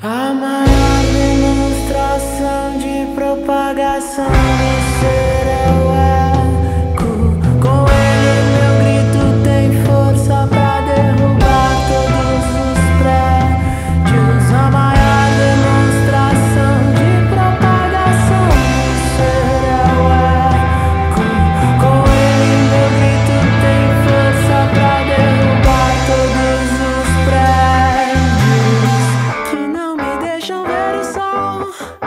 A maior demonstração de propagação do ser é o eco. Com ele meu grito tem força pra derrubar todos os prédios. A maior demonstração de propagação do ser é o eco. Com ele meu grito tem força pra derrubar todos os prédios. Oh